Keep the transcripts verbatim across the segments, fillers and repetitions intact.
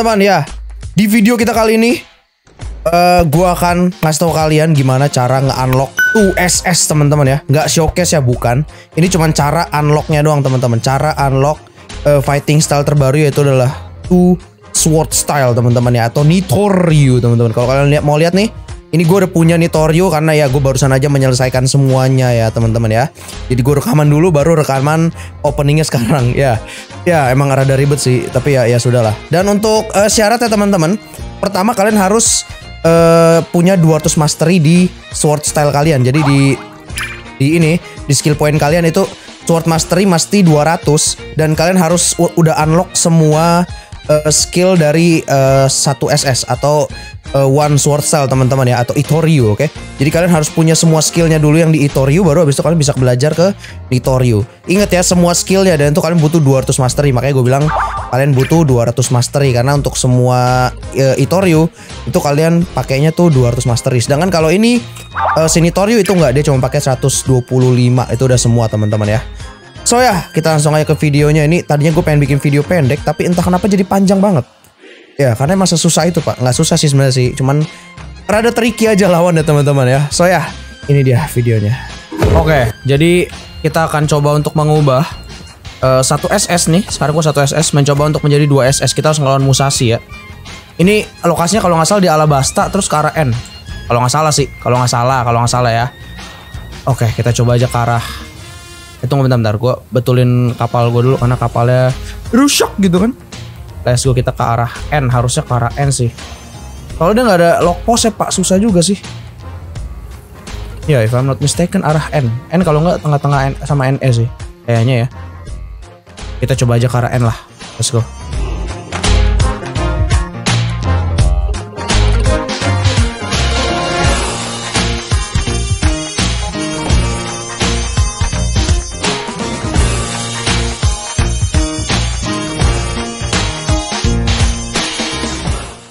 teman-teman ya. Di video kita kali ini uh, gua akan ngasih tahu kalian gimana cara nge-unlock U S S teman-teman ya. Nggak showcase ya, bukan. Ini cuman cara unlocknya doang teman-teman. Cara unlock uh, fighting style terbaru yaitu adalah Two Sword Style teman-teman ya, atau Nitoryu teman-teman. Kalau kalian lihat mau lihat nih, ini gue udah punya Nitoryu karena ya gue barusan aja menyelesaikan semuanya ya teman-teman ya. Jadi gue rekaman dulu baru rekaman openingnya sekarang ya. Ya emang rada ribet sih, tapi ya ya sudahlah. Dan untuk uh, syaratnya teman-teman, pertama kalian harus uh, punya dua ratus mastery di sword style kalian. Jadi di di ini di skill point kalian itu sword mastery mesti dua ratus dan kalian harus udah unlock semua uh, skill dari uh, satu S S atau Uh, one sword style teman-teman ya, atau Itoryu. Oke okay? Jadi kalian harus punya semua skillnya dulu yang di Itoryu, baru habis itu kalian bisa belajar ke Nitoryu. Ingat ya, semua skillnya, dan itu kalian butuh dua ratus mastery. Makanya gue bilang kalian butuh dua ratus mastery karena untuk semua uh, Itoryu itu kalian pakainya tuh dua ratus mastery. Sedangkan kalau ini uh, si Nitoryu itu enggak, dia cuma pakai seratus dua puluh lima, itu udah semua teman-teman ya. So ya, kita langsung aja ke videonya. Ini tadinya gue pengen bikin video pendek tapi entah kenapa jadi panjang banget. Ya karena masa susah itu pak, nggak susah sih sebenarnya sih, cuman rada tricky aja lawan ya teman-teman ya. So ya, ini dia videonya. Oke, okay, jadi kita akan coba untuk mengubah uh, satu S S nih. Sekarang gua satu S S mencoba untuk menjadi dua S S. Kita harus ngelawan Musashi ya. Ini lokasinya kalau nggak salah di Alabasta terus ke arah N. Kalau nggak salah sih, kalau nggak salah, kalau nggak salah ya. Oke, okay, kita coba aja ke arah. Itu bentar-bentar, gua betulin kapal gua dulu karena kapalnya rusak gitu kan. Let's go, kita ke arah N, harusnya ke arah N sih. Kalau dia nggak ada lock post ya pak, susah juga sih. Ya, yeah, if I'm not mistaken arah N. N kalau nggak tengah-tengah N sama N E sih, kayaknya ya. Kita coba aja ke arah N lah. Let's go.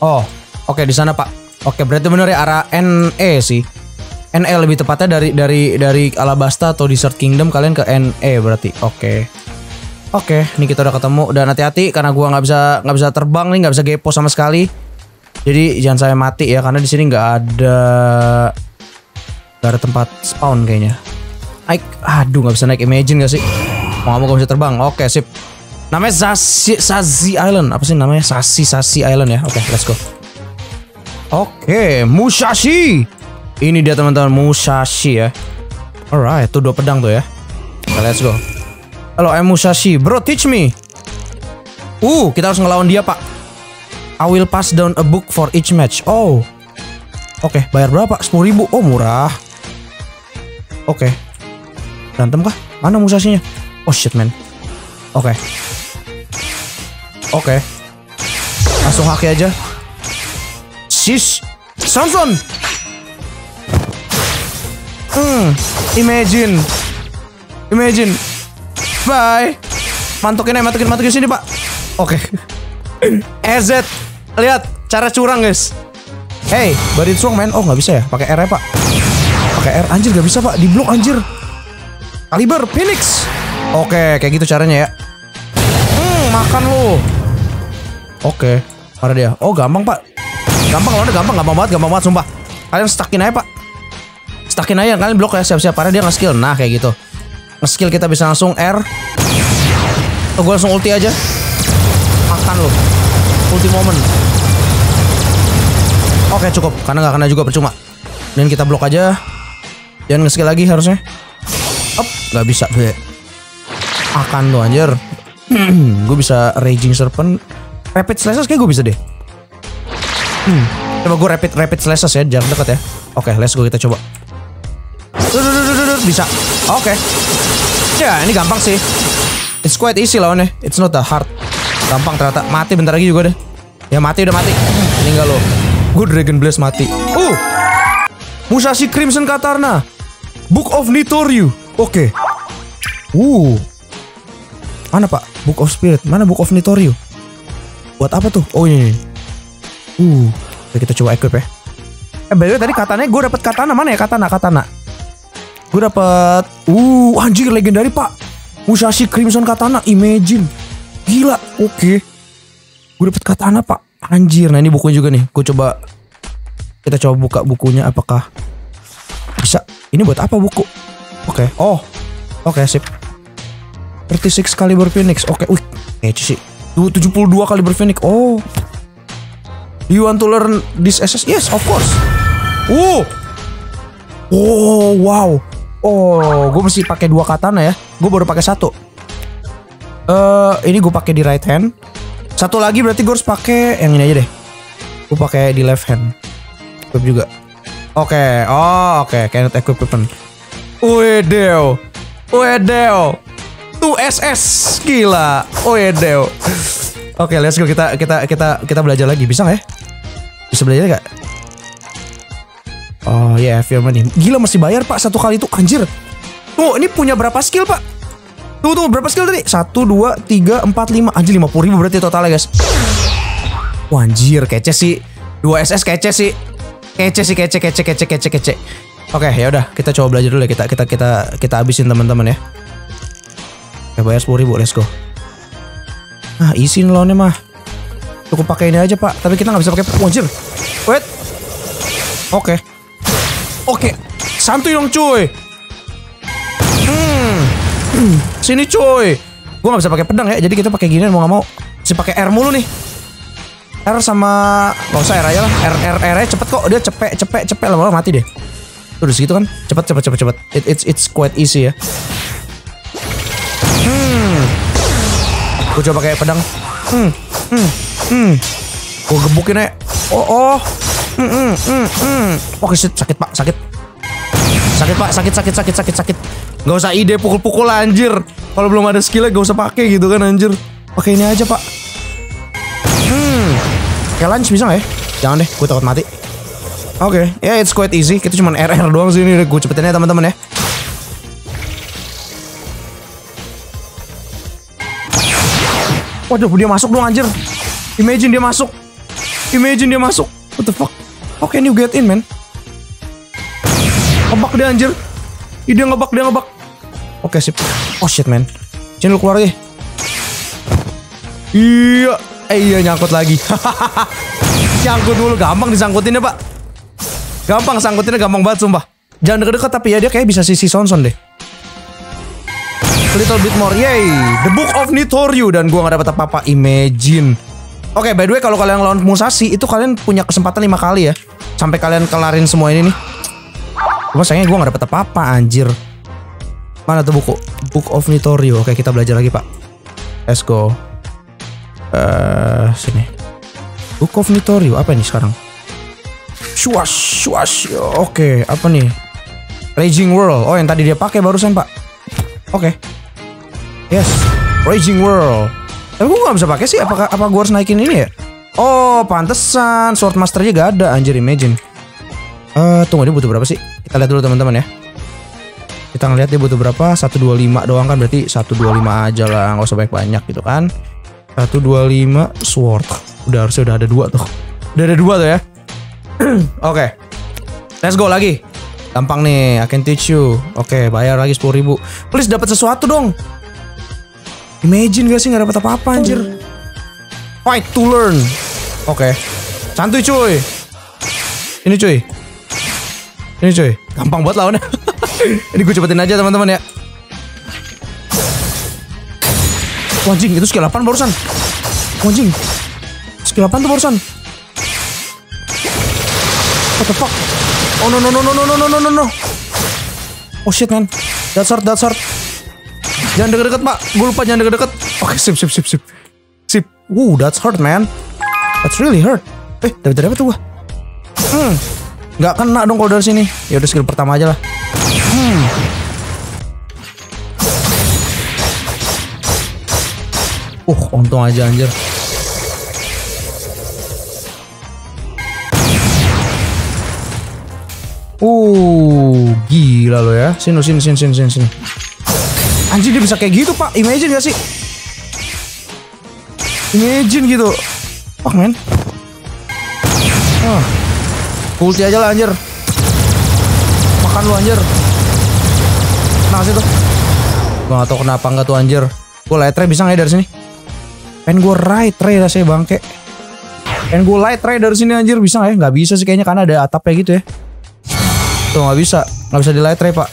Oh, oke okay, di sana pak. Oke okay, berarti bener ya arah N E sih. N E lebih tepatnya dari dari dari Alabasta atau Desert Kingdom kalian ke N E berarti. Oke, okay. oke. Okay, ini kita udah ketemu dan hati-hati karena gua nggak bisa nggak bisa terbang nih, nggak bisa gepo sama sekali. Jadi jangan saya mati ya karena di sini nggak ada nggak ada tempat spawn kayaknya. Naik, aduh nggak bisa naik. Imagine gak sih? Mau nggak mau bisa terbang. Oke okay, sip. Namanya Sasi, Sasi Island. Apa sih namanya? Sasi, Sasi Island ya. Oke, okay, let's go. Oke, okay, Musashi. Ini dia teman-teman, Musashi ya. Alright, itu dua pedang tuh ya. Okay, let's go. Halo, I'm Musashi. Bro, teach me. Uh, kita harus ngelawan dia, Pak. I will pass down a book for each match. Oh. Oke, okay, bayar berapa? sepuluh ribu. Oh, murah. Oke. Okay. Berantem kah? Mana Musashinya? Oh, shit, man. Oke. Okay. Oke, okay. Langsung haki aja. Sis, Samson. Hmm, imagine, imagine. Bye. Mantukin ya, mantukin, mantukin sini pak. Oke. Okay. E Z, lihat cara curang guys. Hey, barin suang main. Oh nggak bisa ya, pakai R ya pak. Pakai R, anjir nggak bisa pak, di blok anjir. Kaliber Phoenix. Oke, okay, kayak gitu caranya ya. Hmm, makan lo. Oke, okay. Ada dia. Oh, gampang, Pak. Gampang, lawannya gampang, gampang banget, gampang banget sumpah. Kalian stuckin aja, Pak. Stuckin aja, kalian blok ya siap-siap karena dia nge-skill. Nah, kayak gitu. Nge-skill kita bisa langsung R. Oh, gue langsung ulti aja. Makan lo. Ulti moment. Oke, okay, cukup. Karena nggak kena juga percuma. Dan kita blok aja. Jangan nge-skill lagi harusnya. Up, nggak bisa gue. Akan tuh anjir. Gue bisa Raging Serpent. Rapid slashes kayak gue bisa deh. Hmm. Coba gue rapid rapid slashes ya, jarak dekat ya. Oke, okay, let's go, kita coba. Bisa. Oke. Okay. Ya, ini gampang sih. It's quite easy lawannya. It's not that hard. Gampang ternyata. Mati bentar lagi juga deh. Ya mati, udah mati. Meninggal lo. Gue Dragon Blaze mati. Uh. Musashi Crimson Katana. Book of Nitoryu. Oke. Okay. Uh. Mana Pak? Book of Spirit. Mana Book of Nitoryu? Buat apa tuh? Oh ini. Uh, kita coba equip ya. Eh, by the way tadi katanya gue dapet katana, mana ya katana? Katana. Gue dapet. Uh, anjir legendari pak. Musashi Crimson Katana, imagine. Gila, oke. Okay. Gue dapet katana pak. Anjir, nah ini bukunya juga nih. Gue coba, kita coba buka bukunya apakah bisa. Ini buat apa buku? Oke, okay. Oh, oke okay, sip. tiga enam Kaliber Phoenix. Oke, okay. Wih, kece sih. tujuh puluh dua Kaliber Phoenix. Oh. You want to learn this S S? Yes, of course. Oh. Oh, wow. Oh, gue mesti pakai dua katana ya. Gue baru pakai satu. Uh, ini gue pakai di right hand. Satu lagi berarti gue harus pakai yang ini aja deh. Gue pakai di left hand. Equip juga. Oke, okay. Oh oke. Okay. Cannot equip weapon. Wedeo, wedeo, tuh S S gila. Wedeo. Oke, okay, let's go, kita kita kita kita belajar lagi, bisa nggak ya? Bisa belajar nggak? Oh ya, yeah, F M ini. Gila masih bayar pak satu kali tuh anjir. Tuh ini punya berapa skill pak? Tuh tuh berapa skill tadi? Satu dua tiga empat lima anjir lima puluh ribu berarti totalnya guys. Wah, anjir kece sih. Dua S S kece sih. Kece sih kece kece kece kece kece. Oke, okay, ya udah kita coba belajar dulu ya, kita kita kita kita habisin teman-teman ya. Oke, bayar sepuluh ribu, let's go. Nah, isi loan-nya mah. Cukup pakai ini aja, Pak. Tapi kita nggak bisa pakai punjer. Wait. Oke. Okay. Oke. Okay. Santuy dong, cuy. Hmm. Sini, cuy. Gua nggak bisa pakai pedang ya. Jadi kita pakai gini mau nggak mau. Masih pakai R mulu nih. R sama nggak usah R aja lah. R R R cepet kok. Dia cepet cepet cepet lama-lama mati deh. Terus gitu kan, cepat cepat cepat cepat. It, it's it's quite easy ya. Hmm. Gue coba pakai pedang. Hmm. Hmm. Hmm. Gue gebukin aja. Oh, oh. Hmm, hmm, hmm, hmm. Oke, shit, sakit, Pak. Sakit. Sakit, Pak. Sakit, sakit, sakit, sakit, sakit. Gak usah ide pukul-pukul anjir. Kalau belum ada skillnya gak usah pakai gitu kan anjir. Pakai ini aja, Pak. Hmm. Kayak lunch bisa gak ya? Jangan deh, gue takut mati. Oke, okay. Ya yeah, it's quite easy. Kita cuma R R doang sih. Ini udah gue cepetin ya teman-teman ya. Waduh, dia masuk dong anjir. Imagine dia masuk. Imagine dia masuk. What the fuck? How can you get in, man? Ngebak dia anjir. Ih, dia ngebak, dia ngebak. Oke, okay, sip. Oh shit, man. Channel keluar deh. Iya. Eh, iya nyangkut lagi. Nyangkut dulu, gampang disangkutin ya, Pak. Gampang, sangkutinnya gampang banget sumpah. Jangan deket-deket tapi ya dia kayak bisa sisi sonson deh. A little bit more, yay. The Book of Nitoryu. Dan gua gak dapat apa-apa, imagine. Oke, okay, by the way kalau kalian lawan Musashi itu kalian punya kesempatan lima kali ya. Sampai kalian kelarin semua ini nih. Cuma sayangnya gua gak dapat apa-apa anjir. Mana tuh buku? Book of Nitoryu. Oke, okay, kita belajar lagi pak. Let's go. Uh, sini. Book of Nitoryu, apa ini sekarang? Shuash, shuash. Oke, okay, apa nih? Raging World. Oh, yang tadi dia pakai barusan, Pak. Oke. Okay. Yes, Raging World. Tapi gue gak bisa pakai sih. Apakah apa gue harus naikin ini ya? Oh, pantesan. Sword Masternya gak ada. Anjir, imagine. Eh, uh, tunggu dia butuh berapa sih? Kita lihat dulu teman-teman ya. Kita ngeliat dia butuh berapa? seratus dua puluh lima doang kan? Berarti seratus dua puluh lima aja lah. Gak usah banyak-banyak gitu kan? seratus dua puluh lima sword. Udah harusnya udah ada dua tuh. Udah ada dua tuh ya. Oke, okay. Let's go lagi. Gampang nih, I can teach you. Oke, okay, bayar lagi sepuluh ribu. Please dapat sesuatu dong. Imagine gak sih gak dapat apa-apa anjir. Fight to learn. Oke, okay. Santuy cuy. Ini cuy. Ini cuy. Gampang buat lawannya. Ini gue cepetin aja teman-teman ya. Anjing, itu skill delapan barusan. Anjing, skill delapan tuh barusan. What the fuck? Oh no no no no no no no no. Oh shit man. That sword, that sword. Jangan deket-deket pak. Gue lupa jangan deket-deket. Oke okay, sip sip sip sip. Sip. Wow, that's hurt man. That's really hurt. Eh dapat dapat tuh gua. Hmm. Gak kena dong kalau dari sini. Ya udah skill pertama aja lah. Hmm. Uh untung aja anjir. Uh, gila lo ya. Sini, sini, sini, sini, sini. Anjir dia bisa kayak gitu, Pak. Imagine gak sih? Imagine gitu. Fuck, man. Ah. Ulti aja lah, anjir. Makan lu, anjir. Nah, situ. Gue gak tau kenapa enggak tuh, anjir. Gue light tray bisa gak ya dari sini? Pengen gue right tray rasanya, bangke. And gue light ray dari sini anjir, bisa gak ya? Gak bisa sih kayaknya karena ada atapnya gitu ya. Tuh gak bisa, gak bisa di light ray pak.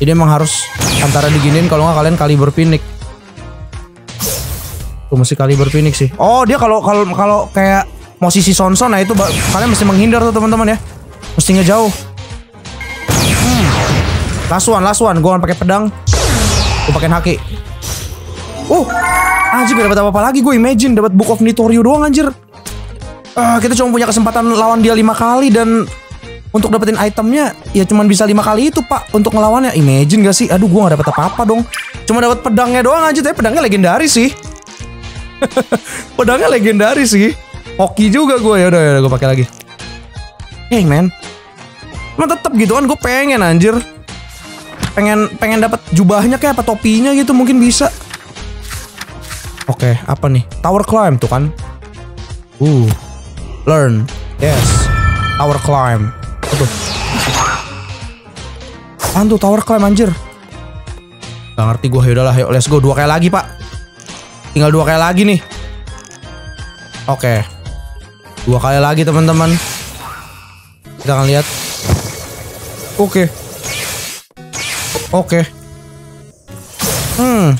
Jadi emang harus antara diginin kalau gak kalian Kaliber Phoenix. Tuh mesti Kaliber Phoenix sih. Oh dia kalau kalau kalau kayak posisi sonson, nah itu kalian mesti menghindar tuh teman-teman ya. Mestinya jauh. Hmm. Last one, last one. Gue akan pakai pedang. Gue pakai haki. Uh, anjir gak dapat apa-apa lagi. Gue imagine dapat Book of Nitoryu doang anjir. Uh, kita cuma punya kesempatan lawan dia lima kali dan untuk dapetin itemnya ya cuman bisa lima kali itu pak untuk ngelawannya. Imagine gak sih? Aduh, gue gak dapat apa-apa dong. Cuma dapat pedangnya doang anjir. Tapi pedangnya legendaris sih. Pedangnya legendaris sih. Hoki juga gue ya udah gue pakai lagi. Hey man, emang tetep gitu kan gue pengen anjir. Pengen pengen dapat jubahnya kayak apa topinya gitu mungkin bisa. Oke, okay, apa nih? Tower climb tuh kan. Uh. Learn. Yes. Tower climb. Aduh. Antu tower climb anjir. Gak ngerti gue. Ya udahlah, yuk let's go dua kali lagi, Pak. Tinggal dua kali lagi nih. Oke. Okay. Dua kali lagi teman-teman. Kita akan lihat. Oke. Okay. Oke. Okay. Hmm.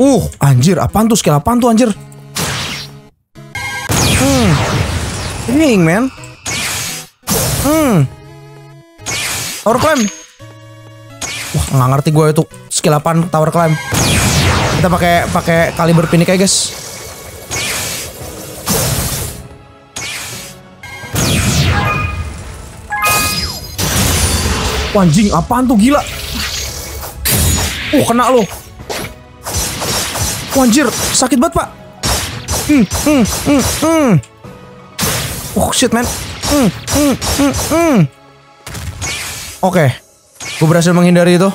Uh, anjir, apaan tuh skill apaan tuh anjir? Hmm. Dang, man. Hmm. Tower climb. Wah, nggak ngerti gue itu skill apaan tower climb. Kita pakai pakai Kaliber Phoenix aja, guys. Anjing, apaan tuh gila? Uh, kena lo. Anjir, sakit banget pak. Hmm, hmm, hmm, hmm. Oh shit man. Hmm, hmm, hmm, hmm. Oke, okay. Gue berhasil menghindari itu.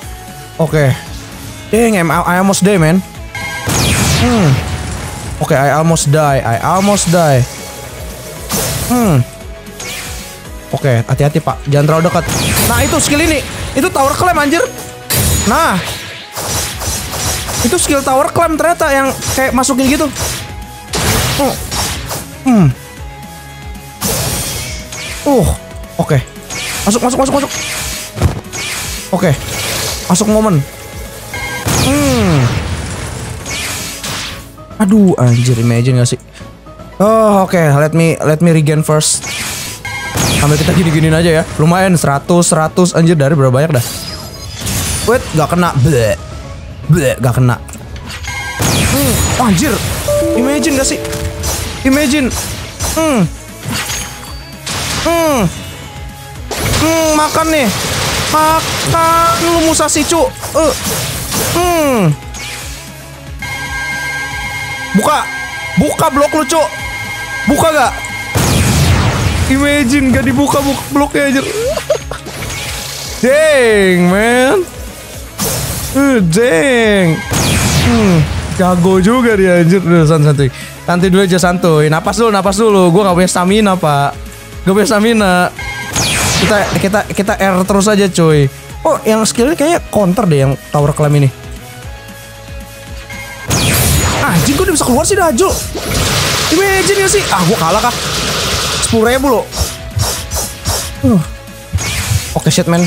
Oke, okay. Dang, I almost die man. Hmm. Oke, okay, I almost die, I almost die. Hmm. Oke, okay, hati-hati pak, jangan terlalu dekat. Nah itu skill ini, itu tower climb anjir. Nah. Itu skill tower climb ternyata yang kayak masukin gitu. Oh. Hmm. Uh, oke. Okay. Masuk, masuk, masuk, masuk. Oke. Okay. Masuk momen. Hmm. Aduh, anjir, imagine gak sih? Oh, oke, okay. let me let me regen first. Sambil kita gini-giniin aja ya. Lumayan seratus, seratus anjir dari berapa banyak dah. Wait, gak kena. Bleh. Bleh, gak kena. Hmm, oh, anjir. Imagine gak sih? Imagine. Hmm. Hmm. Hmm, makan nih. Makan lu Musashi cu. Uh. Hmm. Buka. Buka blok lu cu. Buka gak? Imagine gak dibuka bloknya anjir. Dang, man. Uh, dang. Hmm, jago juga dia anjir. Udah santai. Santai dulu aja santuy. Napas dulu, napas dulu. Gue gak punya stamina, Pak. Gak punya stamina. Kita kita kita air terus aja, cuy. Oh, yang skillnya kayaknya counter deh yang tower climb ini. Anjing, gue udah bisa keluar sih dah, Jul. Imagine gak sih? Ah, gue kalah kah? sepuluh ribu loh. Uh. Oke, okay, shit, man.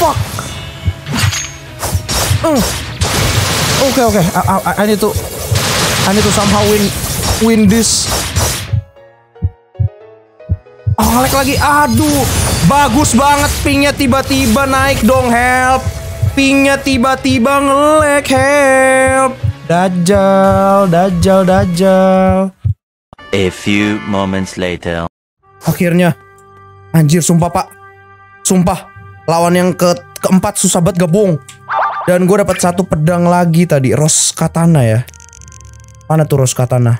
Fuck. Oke oke, I need to, I need to somehow win, win this. Oh ngelag lagi, aduh, bagus banget pingnya tiba-tiba naik dong help, pingnya tiba-tiba ngelag help, dajal, dajal, dajal. A few moments later. Akhirnya, anjir sumpah pak, sumpah lawan yang ke keempat susah banget gabung. Dan gue dapat satu pedang lagi tadi, Rose Katana ya. Mana tuh Rose Katana?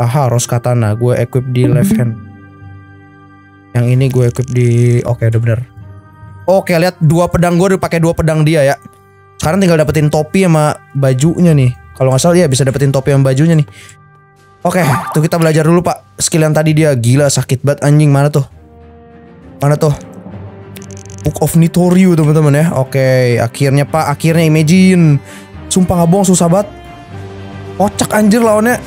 Aha, Rose Katana. Gue equip di left hand. Yang ini gue equip di... Oke, udah bener. Oke, lihat dua pedang gue udah pakai dua pedang dia ya. Sekarang tinggal dapetin topi sama bajunya nih. Kalau nggak salah ya bisa dapetin topi sama bajunya nih. Oke, tuh kita belajar dulu pak. Skill yang tadi dia gila sakit banget anjing. Mana tuh? Mana tuh? Book of Nitoryu teman-teman ya. Oke, akhirnya pak, akhirnya imagine. Sumpah nggak bohong susah banget. Kocak anjir lawannya.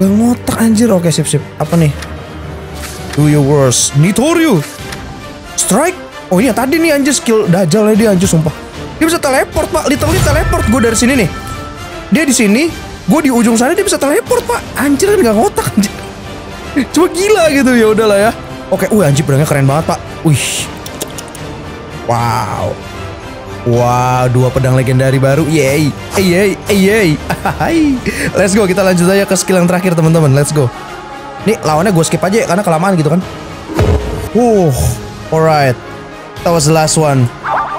Gak ngotak anjir. Oke sip sip. Apa nih? Do your worst. Nitoryu. Strike. Oh ini tadi nih anjir skill Dajjalnya dia anjir sumpah. Dia bisa teleport pak. Literally teleport. Gue dari sini nih. Dia di sini. Gue di ujung sana dia bisa teleport pak. Anjir kan gak ngotak anjir. Cuma gila gitu ya udahlah ya. Oke. Wih anjir pedangnya keren banget pak. Wih. Wow. Wow, dua pedang legendari baru. Yeay. Yeay, yeay. Let's go, kita lanjut aja ke skill yang terakhir, teman-teman. Let's go. Nih, lawannya gue skip aja karena kelamaan gitu kan. Uh, alright. That was the last one.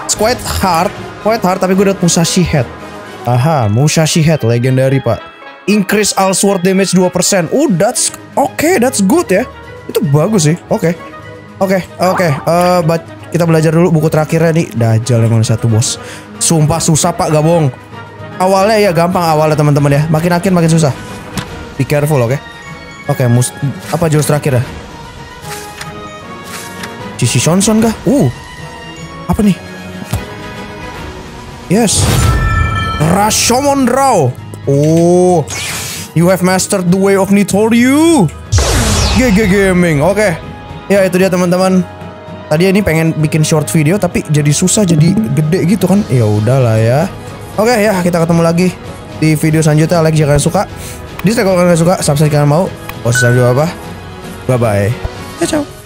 It's quite hard. Quite hard, tapi gue dapet Musashi Head. Aha, Musashi Head legendari, Pak. Increase all sword damage dua persen. Oh, that's okay, that's good ya. Itu bagus sih. Oke. Okay. Oke, okay, oke. Okay. Uh, but kita belajar dulu buku terakhirnya nih. Dajjal yang satu bos. Sumpah susah pak, gak bohong. Awalnya ya gampang awalnya teman-teman ya. Makin akhir makin susah. Be careful oke. Okay? Oke okay, mus apa jurus terakhir ya? Cici Shonson kah? Uh. Apa nih? Yes. Rashomon Draw. Oh. You have mastered the way of Nitoryu. G G Gaming. Oke. Okay. Ya itu dia teman-teman. Tadi ini pengen bikin short video tapi jadi susah jadi gede gitu kan. Ya udahlah ya. Oke okay, ya kita ketemu lagi di video selanjutnya. Like jika kalian suka, dislike kalau kalian suka, subscribe jika kalian mau. Post juga apa. Bye bye. Ciao.